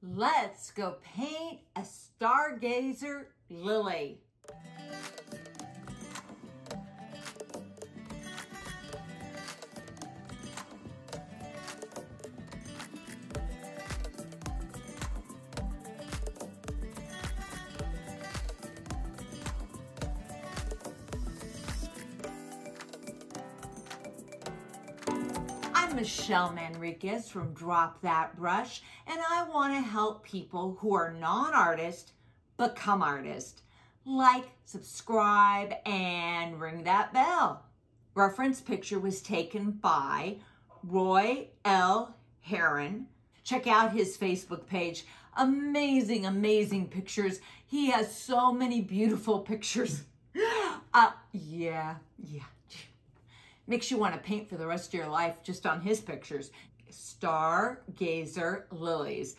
Let's go paint a Stargazer Lily. I'm Michelle Manriquez from Drop That Brush, and I want to help people who are non-artists become artists. Like, subscribe, and ring that bell. Reference picture was taken by Roy L. Herron. Check out his Facebook page. Amazing, amazing pictures. He has so many beautiful pictures. Makes you want to paint for the rest of your life just on his pictures. Stargazer lilies.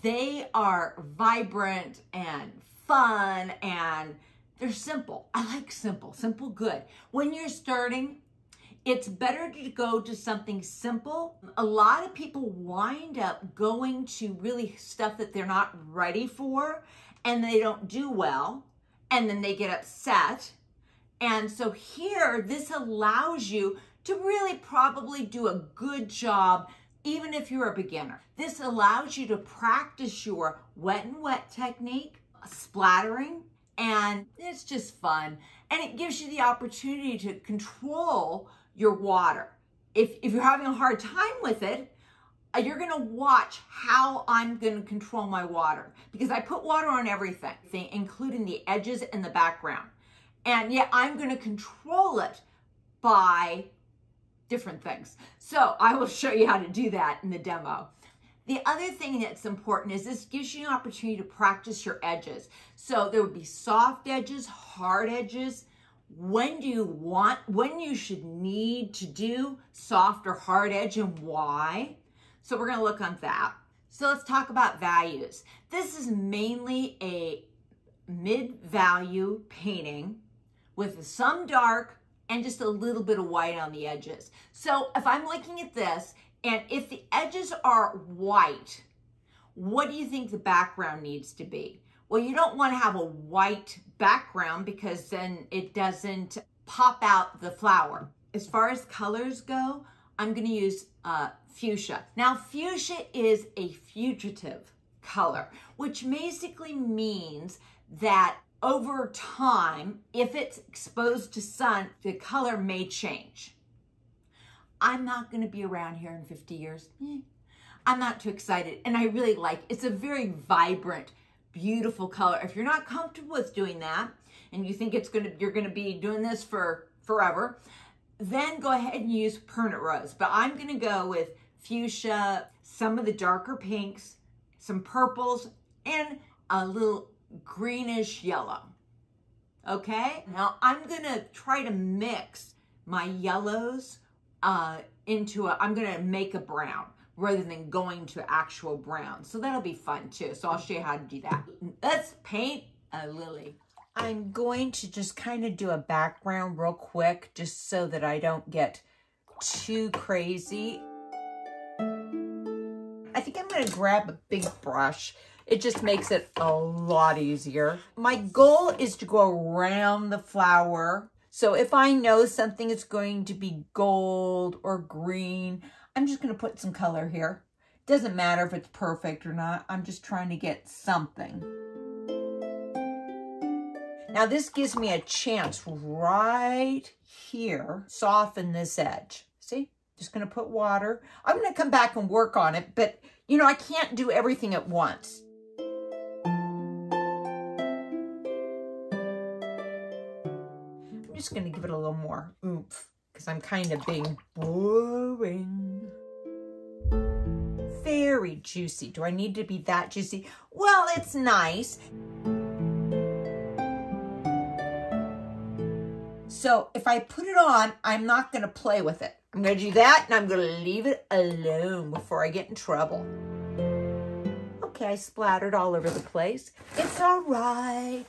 They are vibrant and fun and they're simple. I like simple. Simple good. When you're starting, it's better to go to something simple. A lot of people wind up going to really stuff that they're not ready for and they don't do well and then they get upset. And so here, this allows you to really probably do a good job, even if you're a beginner. This allows you to practice your wet and wet technique, splattering, and it's just fun. And it gives you the opportunity to control your water. If you're having a hard time with it, you're gonna watch how I'm gonna control my water because I put water on everything, including the edges and the background. And yet I'm going to control it by different things. So I will show you how to do that in the demo. The other thing that's important is this gives you an opportunity to practice your edges. So there would be soft edges, hard edges. When you should need to do soft or hard edge and why. So we're going to look on that. So let's talk about values. This is mainly a mid-value painting with some dark and just a little bit of white on the edges. So if I'm looking at this, and if the edges are white, what do you think the background needs to be? Well, you don't want to have a white background because then it doesn't pop out the flower. As far as colors go, I'm going to use fuchsia. Now, fuchsia is a fugitive color, which basically means that over time, if it's exposed to sun, the color may change. I'm not going to be around here in 50 years. I'm not too excited. And I really like it. It's a very vibrant, beautiful color. If you're not comfortable with doing that and you think you're going to be doing this for forever, then go ahead and use permanent rose. But I'm going to go with fuchsia, some of the darker pinks, some purples, and a little greenish yellow. Okay, now I'm gonna try to mix my yellows I'm gonna make a brown rather than going to actual brown. So that'll be fun too. So I'll show you how to do that. Let's paint a lily. I'm going to just kind of do a background real quick just so that I don't get too crazy. I think I'm gonna grab a big brush. It just makes it a lot easier. My goal is to go around the flower. So if I know something is going to be gold or green, I'm just gonna put some color here. Doesn't matter if it's perfect or not. I'm just trying to get something. Now this gives me a chance right here, soften this edge, see? Just gonna put water. I'm gonna come back and work on it, but you know, I can't do everything at once. I'm just gonna give it a little more oomph because I'm kind of being boring. Very juicy. Do I need to be that juicy? Well, it's nice. So if I put it on, I'm not gonna play with it. I'm gonna do that and I'm gonna leave it alone before I get in trouble. Okay, I splattered all over the place. It's all right,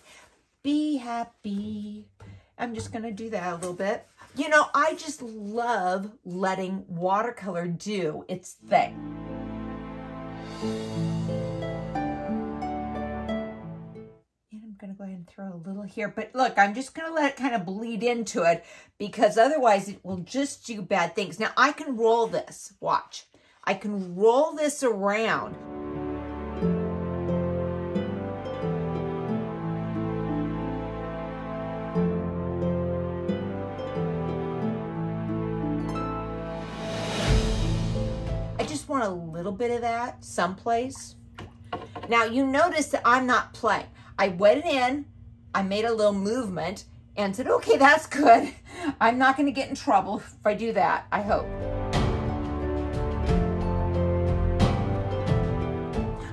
be happy. I'm just gonna do that a little bit. You know, I just love letting watercolor do its thing. throw a little here, but look, I'm just going to let it kind of bleed into it because otherwise it will just do bad things. Now I can roll this, watch. I can roll this around. I just want a little bit of that someplace. Now you notice that I'm not playing. I went in, I made a little movement and said, okay, that's good. I'm not gonna get in trouble if I do that, I hope.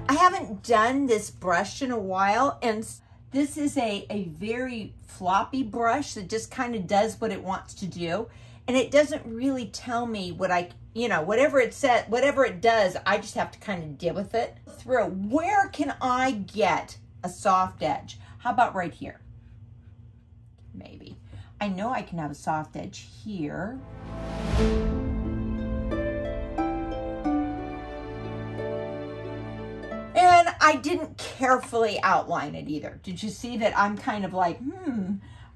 I haven't done this brush in a while, and this is a very floppy brush that just kind of does what it wants to do. And it doesn't really tell me what I, you know, whatever it said, whatever it does, I just have to kind of deal with it through. Where can I get a soft edge? How about right here? Maybe. I know I can have a soft edge here. And I didn't carefully outline it either. Did you see that I'm kind of like,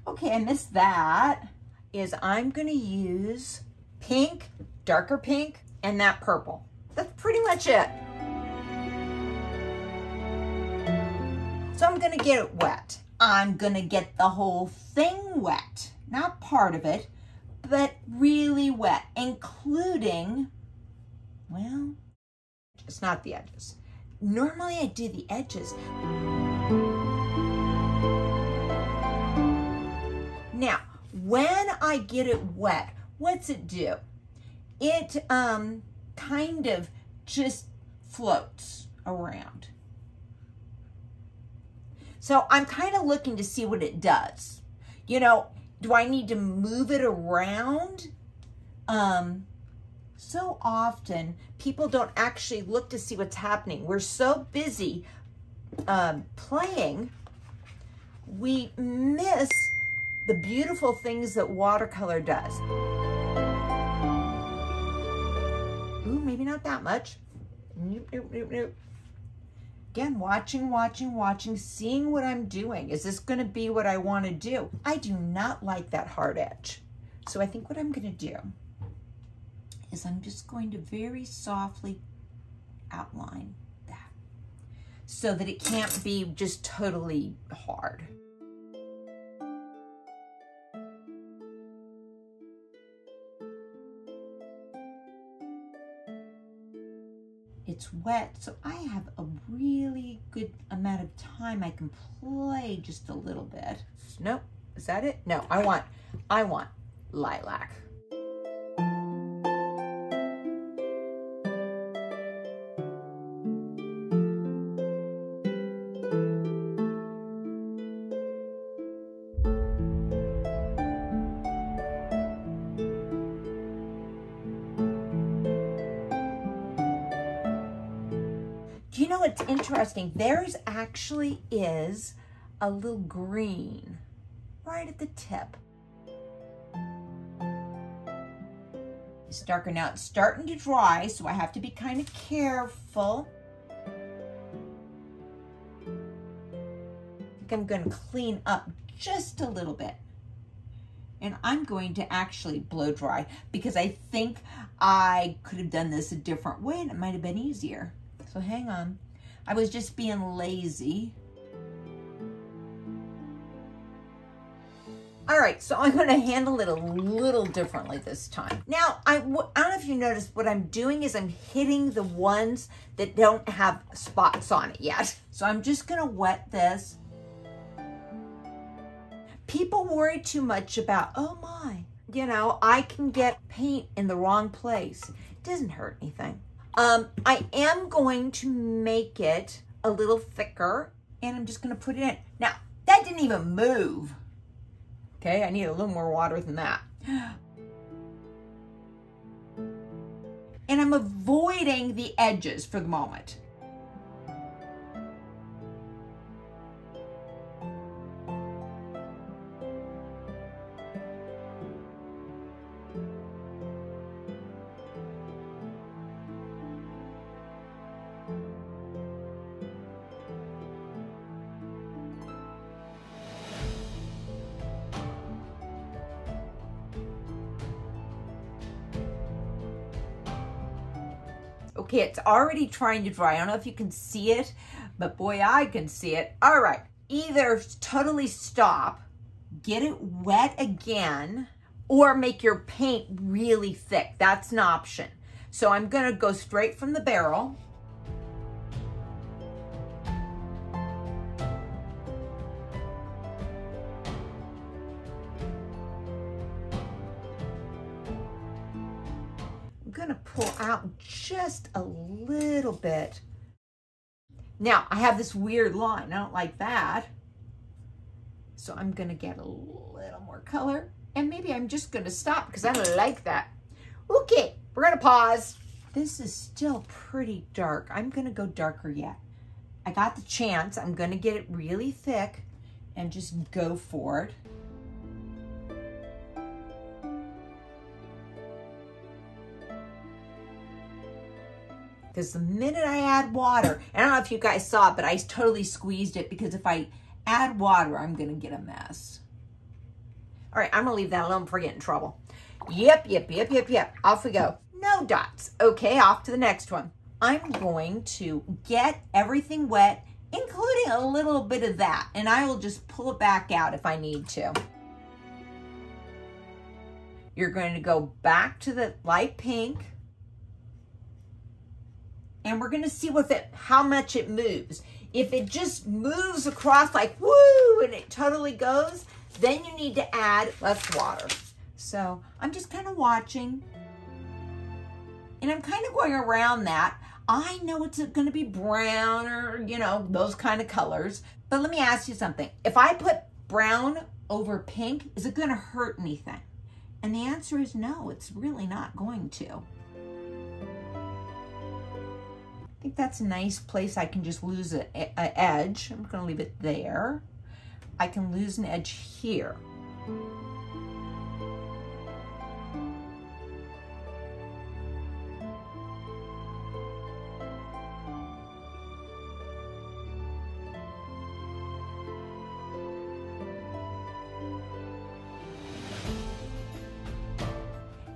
okay, I missed that. Is I'm gonna use pink, darker pink, and that purple. That's pretty much it. So I'm gonna get it wet. I'm gonna get the whole thing wet. Not part of it, but really wet, including, well, just not the edges. Normally I do the edges. Now, when I get it wet, what's it do? It kind of just floats around. So I'm kind of looking to see what it does. You know, do I need to move it around? So often people don't actually look to see what's happening. We're so busy playing, we miss the beautiful things that watercolor does. Ooh, maybe not that much. Nope, nope, nope, nope. Again, watching, watching, watching, seeing what I'm doing. Is this gonna be what I wanna do? I do not like that hard edge. So I think what I'm gonna do is I'm just going to very softly outline that so that it can't be just totally hard. It's wet, so I have a really good amount of time. I can play just a little bit. Nope, is that it? No, I want lilac. You know, it's interesting. Theirs actually is a little green right at the tip. It's darker now. It's starting to dry, so I have to be kind of careful. I think I'm going to clean up just a little bit. And I'm going to actually blow dry because I think I could have done this a different way and it might have been easier. So hang on, I was just being lazy. All right, so I'm gonna handle it a little differently this time. Now, I don't know if you noticed, what I'm doing is I'm hitting the ones that don't have spots on it yet. So I'm just gonna wet this. People worry too much about, oh my, you know, I can get paint in the wrong place. It doesn't hurt anything. I am going to make it a little thicker and I'm just gonna put it in. Now, that didn't even move. Okay, I need a little more water than that. And I'm avoiding the edges for the moment. Okay, it's already trying to dry. I don't know if you can see it, but boy, I can see it. All right, either totally stop, get it wet again, or make your paint really thick. That's an option. So I'm gonna go straight from the barrel. I'm gonna pull out just a little bit. Now, I have this weird line. I don't like that. So I'm gonna get a little more color, and maybe I'm just gonna stop because I don't like that. Okay, we're gonna pause. This is still pretty dark. I'm gonna go darker yet. I got the chance. I'm gonna get it really thick and just go for it. Because the minute I add water, I don't know if you guys saw it, but I totally squeezed it, because if I add water, I'm gonna get a mess. All right, I'm gonna leave that alone before I get in trouble. Yep, off we go. No dots. Okay, off to the next one. I'm going to get everything wet, including a little bit of that, and I will just pull it back out if I need to. You're going to go back to the light pink, and we're gonna see with it how much it moves. If it just moves across like woo, and it totally goes, then you need to add less water. So I'm just kind of watching, and I'm kind of going around that. I know it's gonna be brown, or you know, those kind of colors, but let me ask you something. If I put brown over pink, is it gonna hurt anything? And the answer is no, it's really not going to. I think that's a nice place I can just lose an edge. I'm gonna leave it there. I can lose an edge here.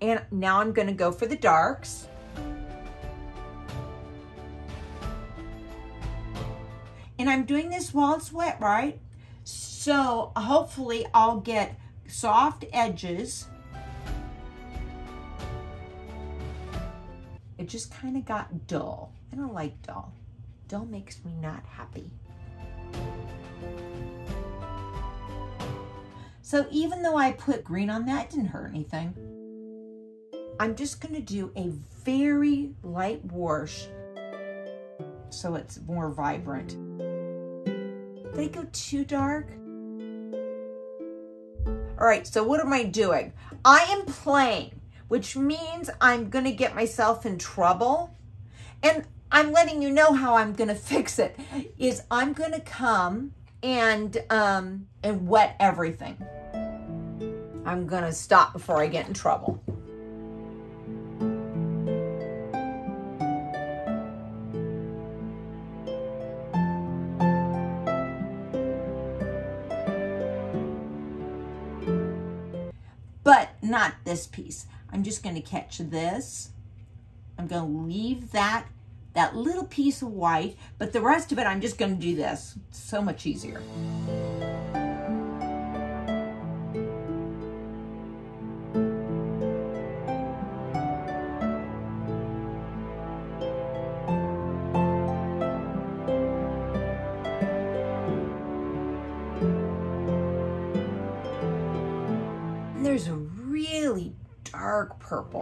And now I'm gonna go for the darks. And I'm doing this while it's wet, right? So hopefully I'll get soft edges. It just kind of got dull. I don't like dull. Dull makes me not happy. So even though I put green on that, it didn't hurt anything. I'm just gonna do a very light wash so it's more vibrant. Did I go too dark? All right, so what am I doing? I am playing, which means I'm gonna get myself in trouble. And I'm letting you know how I'm gonna fix it, is I'm gonna come and wet everything. I'm gonna stop before I get in trouble. Not this piece. I'm just going to catch this. I'm going to leave that little piece of white, but the rest of it, I'm just going to do this. It's so much easier. And there's a really dark purple.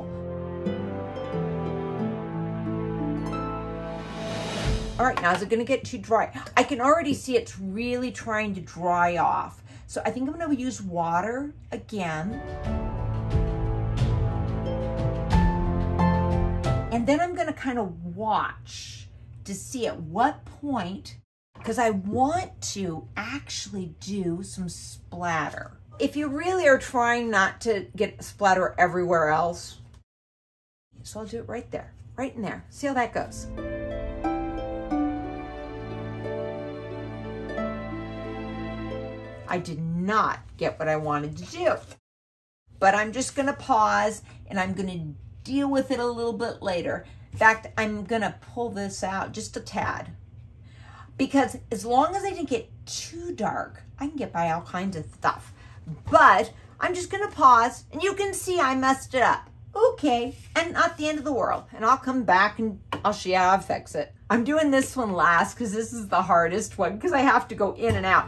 All right, now is it gonna get too dry? I can already see it's really trying to dry off. So I think I'm gonna use water again. And then I'm gonna kind of watch to see at what point, because I want to actually do some splatter. If you really are trying not to get splatter everywhere else, so I'll do it right there, right in there. See how that goes. I did not get what I wanted to do, but I'm just gonna pause and I'm gonna deal with it a little bit later. In fact, I'm gonna pull this out just a tad, because as long as I didn't get too dark, I can get by all kinds of stuff. But I'm just gonna pause, and you can see I messed it up. Okay, and not the end of the world. And I'll come back and I'll show you how I fix it. I'm doing this one last because this is the hardest one, because I have to go in and out.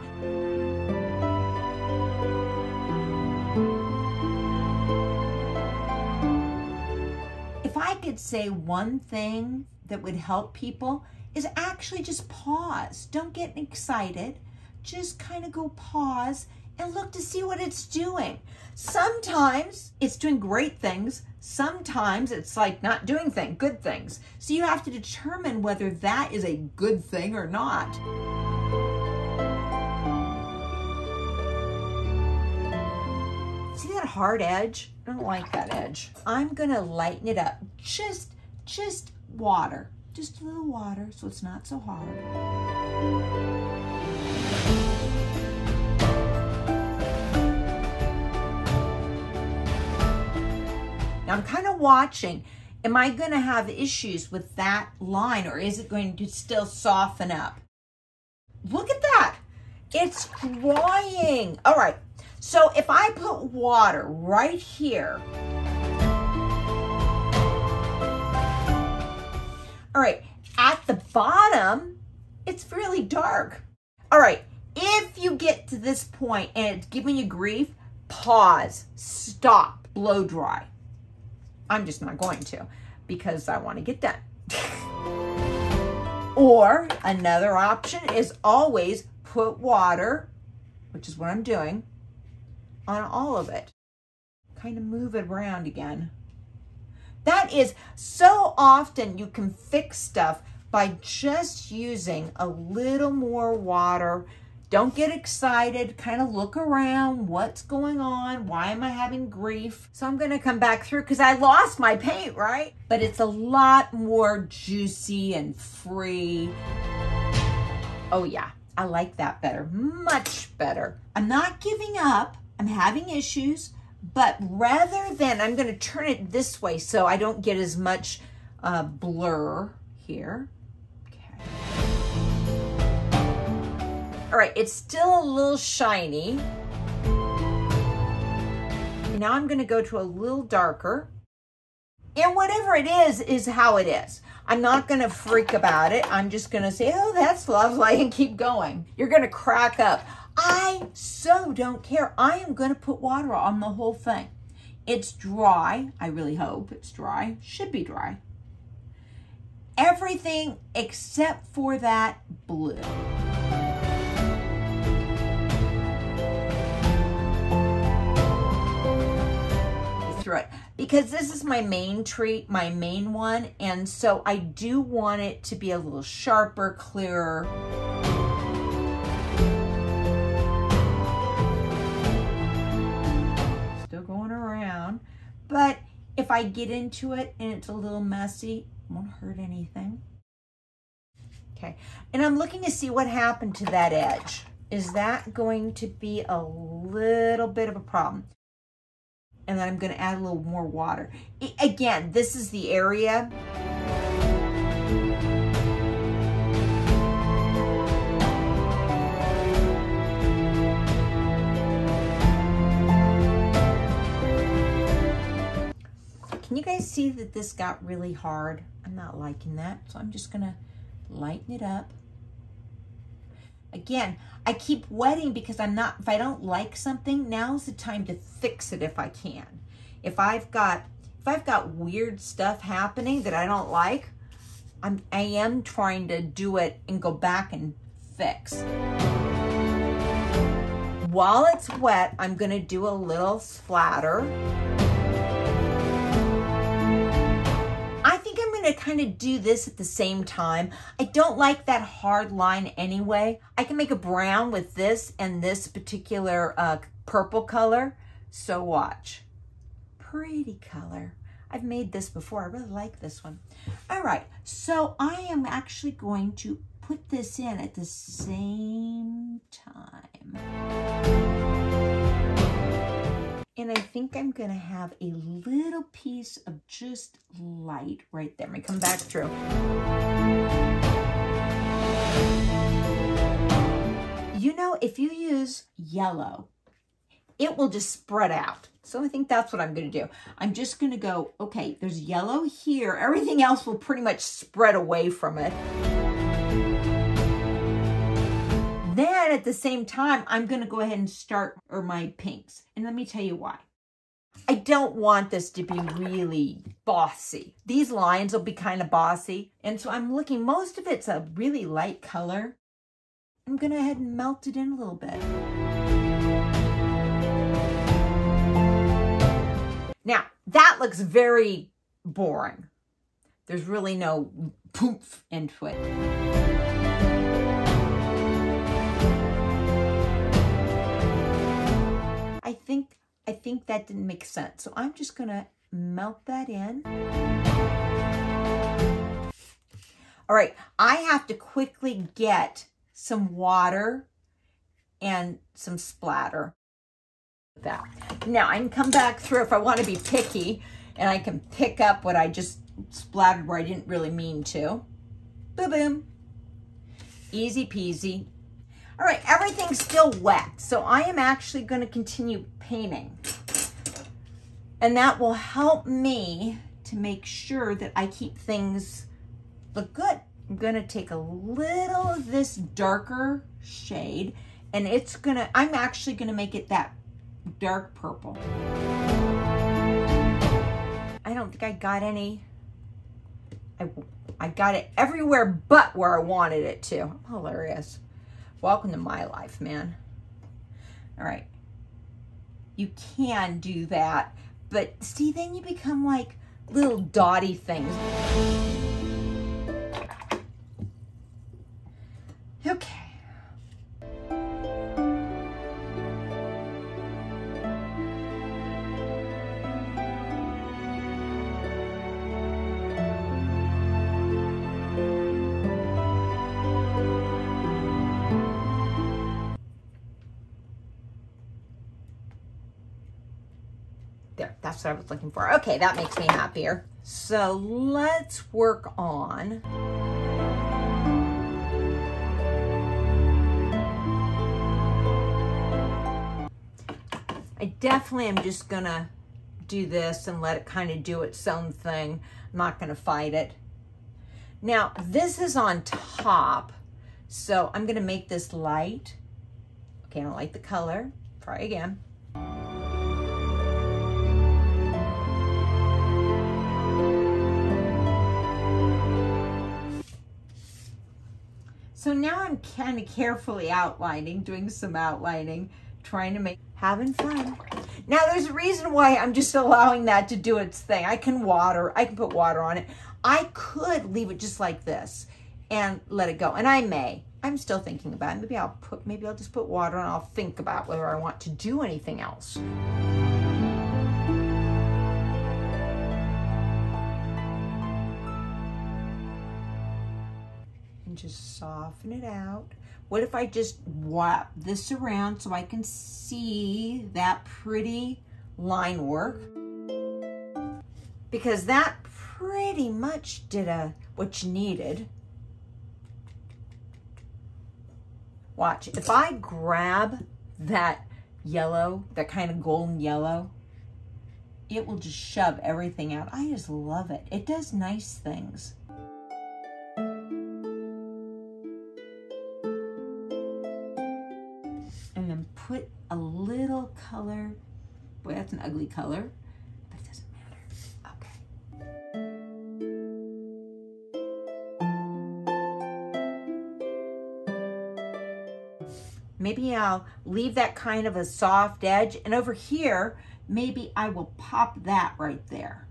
If I could say one thing that would help people is actually just pause. Don't get excited. Just kind of go pause and look to see what it's doing. Sometimes it's doing great things. Sometimes it's like not doing good things. So you have to determine whether that is a good thing or not. See that hard edge? I don't like that edge. I'm gonna lighten it up. Just water. Just a little water so it's not so hard. I'm kind of watching, am I going to have issues with that line, or is it going to still soften up? Look at that. It's drying. All right. So if I put water right here. All right. At the bottom, it's really dark. All right. If you get to this point and it's giving you grief, pause, stop, blow dry. I'm just not going to, because I want to get done. Or another option is always put water, which is what I'm doing, on all of it. Kind of move it around again. That is, so often you can fix stuff by just using a little more water. Don't get excited, kind of look around, what's going on, why am I having grief? So I'm gonna come back through because I lost my paint, right? But it's a lot more juicy and free. Oh yeah, I like that better, much better. I'm not giving up, I'm having issues, but rather than, I'm gonna turn it this way so I don't get as much blur here. All right, it's still a little shiny. Now I'm gonna go to a little darker. And whatever it is how it is. I'm not gonna freak about it. I'm just gonna say, oh, that's lovely, and keep going. You're gonna crack up. I so don't care. I am gonna put water on the whole thing. It's dry, I really hope it's dry, should be dry. Everything except for that blue. It, because this is my main treat, my main one, and so I do want it to be a little sharper, clearer. Still going around, but if I get into it and it's a little messy, it won't hurt anything. Okay, and I'm looking to see what happened to that edge. Is that going to be a little bit of a problem? And then I'm gonna add a little more water. Again, this is the area. Can you guys see that this got really hard? I'm not liking that, so I'm just gonna lighten it up. Again, I keep wetting because I'm not, if I don't like something, now's the time to fix it if I can. If I've got weird stuff happening that I don't like, I am trying to do it and go back and fix. While it's wet, I'm gonna do a little splatter. To kind of do this at the same time. I don't like that hard line anyway. I can make a brown with this and this particular purple color. So watch. Pretty color. I've made this before. I really like this one. All right, so I am actually going to put this in at the same time. And I think I'm gonna have a little piece of just light right there. Let me come back through. You know, if you use yellow, it will just spread out. So I think that's what I'm gonna do. I'm just gonna go, okay, there's yellow here. Everything else will pretty much spread away from it. Then at the same time, I'm gonna go ahead and start my pinks. And let me tell you why. I don't want this to be really bossy. These lines will be kind of bossy. And so I'm looking, most of it's a really light color. I'm gonna go ahead and melt it in a little bit. Now, that looks very boring. There's really no poof into it. I think that didn't make sense. So I'm just gonna melt that in. All right, I have to quickly get some water and some splatter. Now I can come back through if I want to be picky, and I can pick up what I just splattered where I didn't really mean to. Boom, boom. Easy peasy. All right, everything's still wet, so I am actually going to continue painting. And that will help me to make sure that I keep things look good. I'm going to take a little of this darker shade, and it's going to, I'm actually going to make it that dark purple. I don't think I got any. I got it everywhere but where I wanted it to. I'm hilarious. Welcome to my life, man. All right. You can do that, but see, then you become like little dotty things. Okay. That's what I was looking for. Okay, that makes me happier. So let's work on. I definitely am just gonna do this and let it kind of do its own thing. I'm not gonna fight it. Now, this is on top, so I'm gonna make this light. Okay, I don't like the color. Try again. So now I'm kind of carefully outlining, doing some outlining, trying to make, having fun. Now there's a reason why I'm just allowing that to do its thing. I can water, I can put water on it. I could leave it just like this and let it go, and I may. I'm still thinking about it. Maybe I'll just put water on, I'll think about whether I want to do anything else. Just soften it out. What if I just wrap this around so I can see that pretty line work? Because that pretty much did what you needed. Watch, if I grab that yellow, that kind of golden yellow, it will just shove everything out. I just love it. It does nice things. Put a little color. Boy, that's an ugly color, but it doesn't matter. Okay. Maybe I'll leave that kind of a soft edge, and over here, maybe I will pop that right there.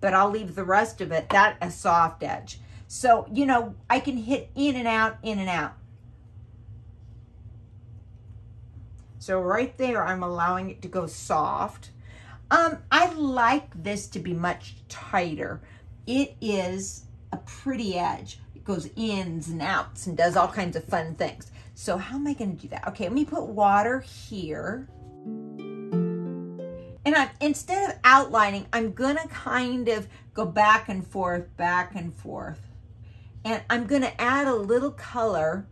But I'll leave the rest of it, that a soft edge. So, you know, I can hit in and out, in and out. So right there, I'm allowing it to go soft. I like this to be much tighter. It is a pretty edge. It goes ins and outs and does all kinds of fun things. So how am I gonna do that? Okay, let me put water here. And instead of outlining, I'm going to kind of go back and forth, And I'm going to add a little color.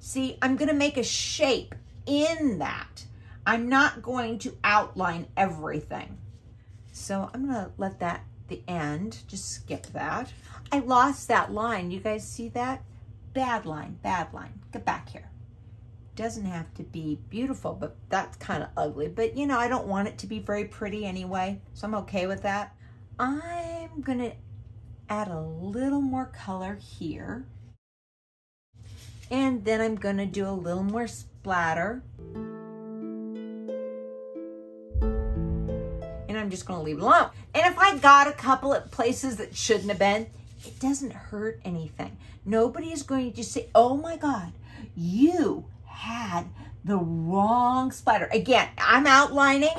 See, I'm going to make a shape in that. I'm not going to outline everything. So I'm going to let that the end, just skip that. I lost that line. You guys see that? Bad line, Get back here. Doesn't have to be beautiful, but that's kind of ugly. But you know, I don't want it to be very pretty anyway, so I'm okay with that. I'm gonna add a little more color here. And then I'm gonna do a little more splatter. And I'm just gonna leave it alone. And if I got a couple of places that shouldn't have been, it doesn't hurt anything. Nobody is going to just say, oh my God, you had the wrong splatter. Again, I'm outlining.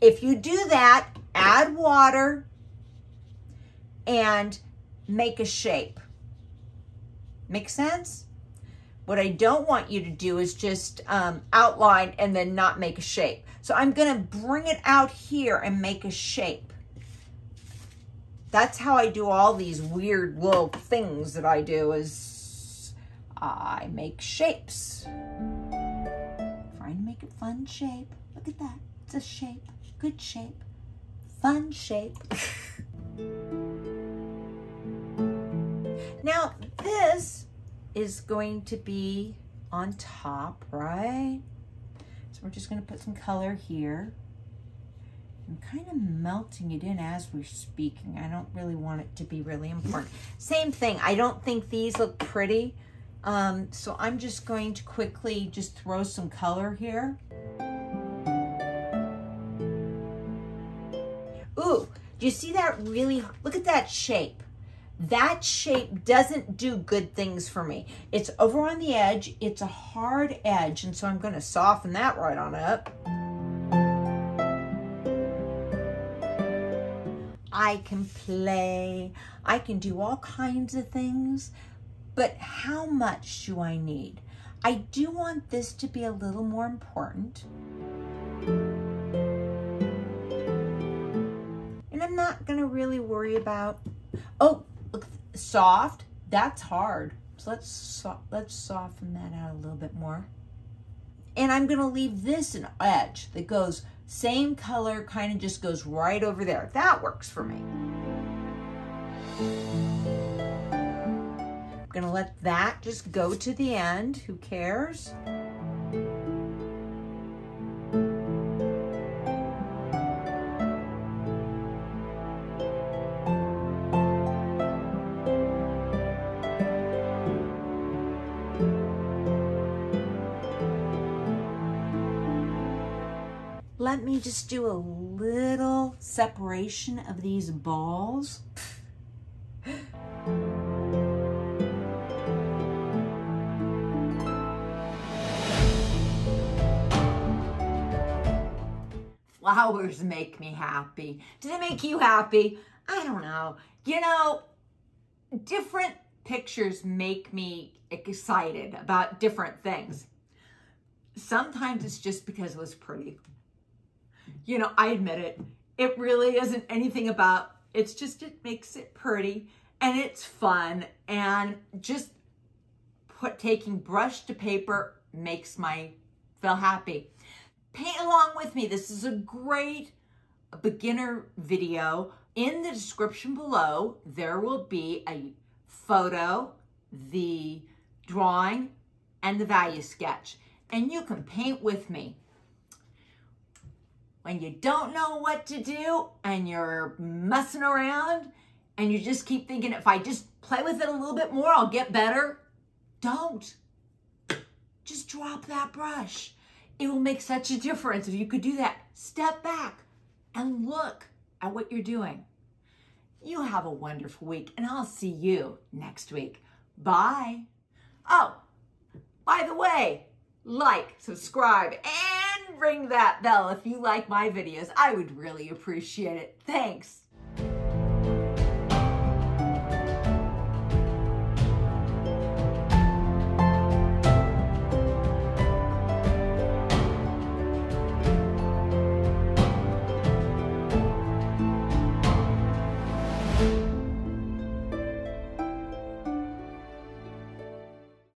If you do that, add water and make a shape. Make sense? What I don't want you to do is just outline and then not make a shape. So I'm gonna bring it out here and make a shape. That's how I do all these weird little things that I do is I make shapes. Trying to make a fun shape. Look at that, it's a shape, good shape, fun shape. Now this is going to be on top, right? So we're just gonna put some color here. I'm kind of melting it in as we're speaking. I don't really want it to be really important. Same thing, I don't think these look pretty. So I'm just going to quickly just throw some color here. Ooh, do you see that really, look at that shape. That shape doesn't do good things for me. It's over on the edge, it's a hard edge, and so I'm gonna soften that right on up. I can play, I can do all kinds of things, but how much do I need? I do want this to be a little more important. And I'm not gonna really worry about, oh, look, soft, that's hard. So let's soften that out a little bit more. And I'm gonna leave this an edge that goes same color, kind of just goes right over there. That works for me. I'm gonna let that just go to the end, who cares? Let me just do a little separation of these balls. Flowers make me happy. Do they make you happy? I don't know. You know, different pictures make me excited about different things. Sometimes it's just because it was pretty. You know, I admit it, it really isn't anything about, it's just, it makes it pretty and it's fun and just taking brush to paper makes me feel happy. Paint along with me. This is a great beginner video. In the description below, there will be a photo, the drawing, and the value sketch. And you can paint with me. When you don't know what to do and you're messing around and you just keep thinking, if I just play with it a little bit more, I'll get better. Don't. Just drop that brush. It will make such a difference if you could do that. Step back and look at what you're doing. You have a wonderful week and I'll see you next week. Bye. Oh, by the way, like, subscribe, and ring that bell if you like my videos. I would really appreciate it. Thanks.